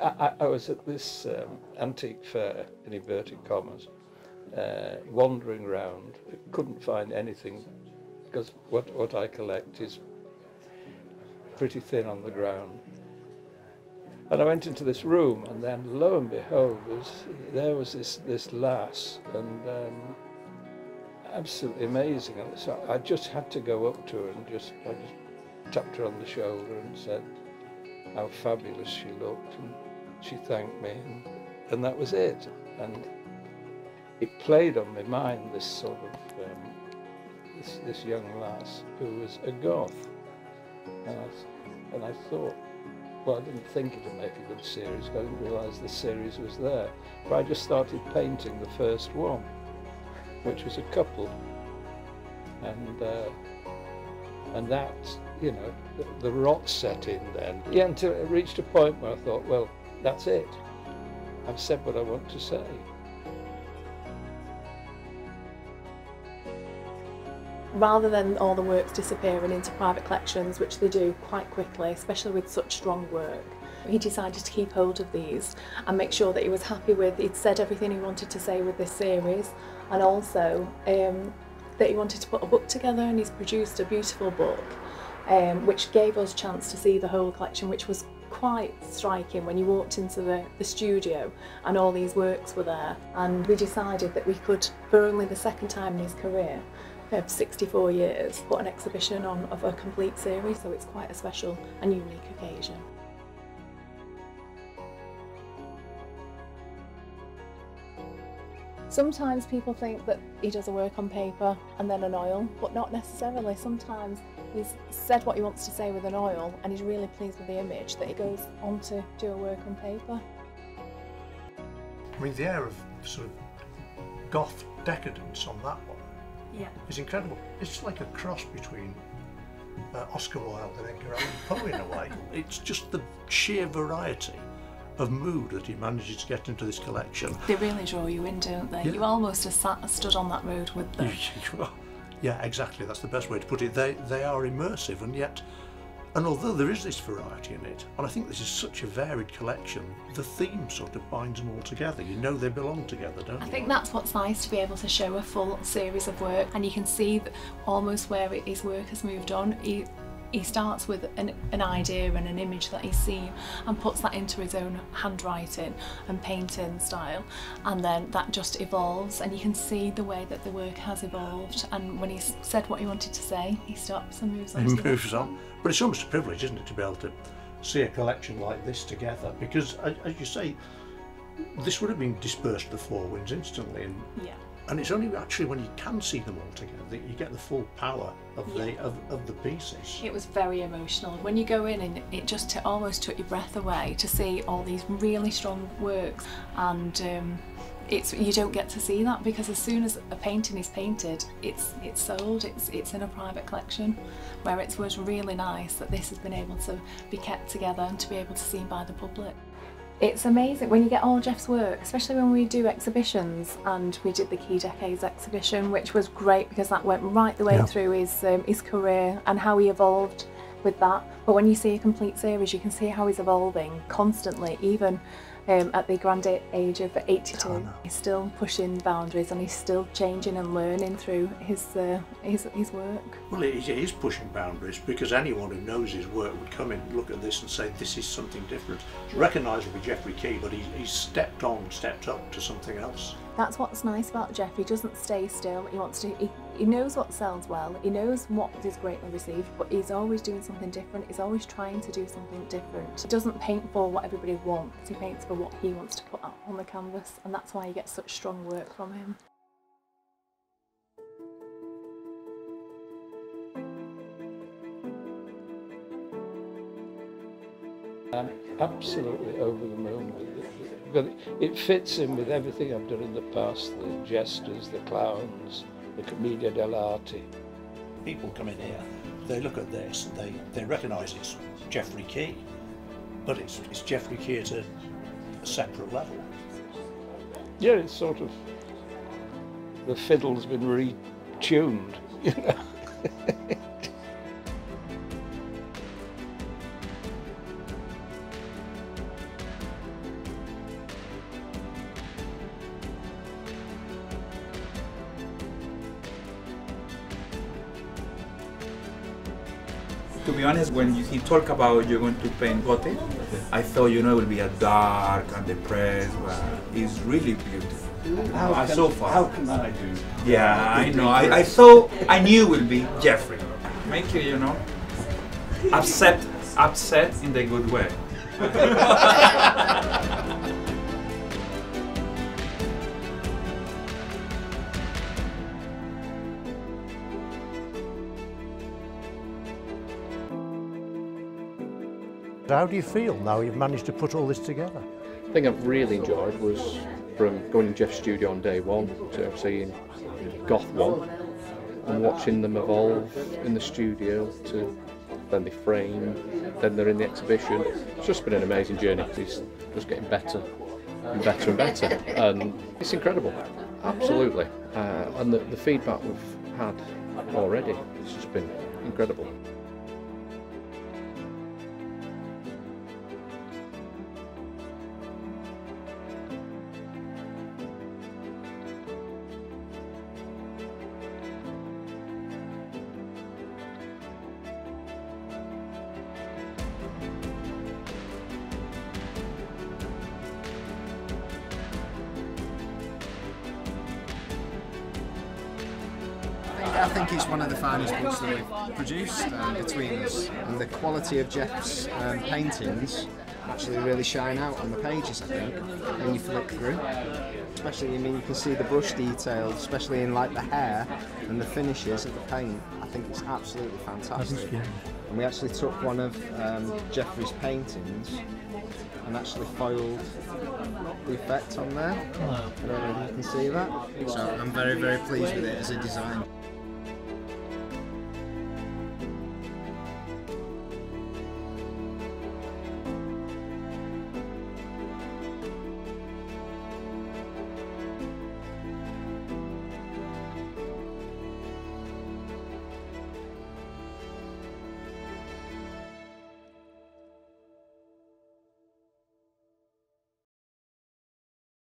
I was at this antique fair, in inverted commas, wandering round, couldn't find anything, because what I collect is pretty thin on the ground. And I went into this room, and then lo and behold, there was this lass, and absolutely amazing. So I just had to go up to her and I just tapped her on the shoulder and said how fabulous she looked, and she thanked me, and that was it. And it played on my mind, this sort of this young lass who was a goth, and I thought, well, I didn't think it would make a good series, because I didn't realise the series was there. But I just started painting the first one, which was a couple, and that, you know, the rot set in then. Yeah, until it reached a point where I thought, well, that's it. I've said what I want to say. Rather than all the works disappearing into private collections, which they do quite quickly, especially with such strong work, he decided to keep hold of these and make sure that he was happy with, he'd said everything he wanted to say with this series, and also that he wanted to put a book together, and he's produced a beautiful book which gave us a chance to see the whole collection, which was quite striking when you walked into the studio and all these works were there. And we decided that we could, for only the second time in his career, of 64 years, put an exhibition on of a complete series, so it's quite a special and unique occasion. Sometimes people think that he does a work on paper and then an oil, but not necessarily. Sometimes he's said what he wants to say with an oil, and he's really pleased with the image that he goes on to do a work on paper. I mean, the air of sort of goth decadence on that one, yeah, it's incredible. It's like a cross between Oscar Wilde and Edgar Allan Poe in a way. It's just the sheer variety of mood that he manages to get into this collection. They really draw you in, don't they? Yeah. You almost have stood on that road with them. Yeah, exactly. That's the best way to put it. They are immersive, and yet, and although there is this variety in it, and I think this is such a varied collection, the theme sort of binds them all together. You know they belong together, don't you? I think that's what's nice, to be able to show a full series of work, and you can see that almost where his work has moved on. He starts with an idea and an image that he's seen, and puts that into his own handwriting and painting style, and then that just evolves, and you can see the way that the work has evolved, and when he's said what he wanted to say, he stops and moves on. He moves on. But it's almost a privilege, isn't it, to be able to see a collection like this together, because, as you say, this would have been dispersed to the four winds instantly. And yeah. And it's only actually when you can see them all together that you get the full power of the pieces. It was very emotional. When you go in, and it just almost took your breath away to see all these really strong works, and you don't get to see that, because as soon as a painting is painted, it's sold. It's in a private collection, where it was really nice that this has been able to be kept together and to be able to see by the public. It's amazing when you get all Geoff's work, especially when we do exhibitions, and we did the Key Decades exhibition, which was great, because that went right the way through his career and how he evolved with that. But when you see a complete series, you can see how he's evolving constantly, even at the grand age of 82. Oh, no. He's still pushing boundaries, and he's still changing and learning through his work. Well, he is pushing boundaries, because anyone who knows his work would come in and look at this and say, this is something different. It's recognisable Geoffrey Key, but he's stepped up to something else. That's what's nice about Geoff. He doesn't stay still. He wants to. He knows what sells well. He knows what is greatly received, but he's always doing something different. He's always trying to do something different. He doesn't paint for what everybody wants. He paints for what he wants to put up on the canvas, and that's why you get such strong work from him. I'm absolutely over the moon with it. But it fits in with everything I've done in the past, the jesters, the clowns, the Commedia dell'arte. People come in here, they look at this, and they recognise it's Geoffrey Key, but it's Geoffrey Key at a separate level. Yeah, it's sort of, the fiddle's been retuned, you know. To be honest, when he talked about you're going to paint Gothic, I thought, you know, it would be a dark and depressed, but it's really beautiful. How can I do? Yeah, I know. I knew it would be Geoffrey. Make you, you know, upset in the good way. How do you feel now you've managed to put all this together? The thing I've really enjoyed was from going to Geoff's studio on day one to seeing Goth One and watching them evolve in the studio to then they frame, then they're in the exhibition. It's just been an amazing journey. It's just getting better and better and better. And it's incredible, absolutely. And the feedback we've had already, it's just been incredible. I think it's one of the finest books that we've produced between us, and the quality of Geoff's paintings actually really shine out on the pages, I think, when you flick through. Especially, I mean, you can see the brush details, especially in like the hair and the finishes of the paint. I think it's absolutely fantastic. And we actually took one of Geoffrey's paintings and actually foiled the effect on there. I don't know if you can see that. So I'm very, very pleased with it as a design.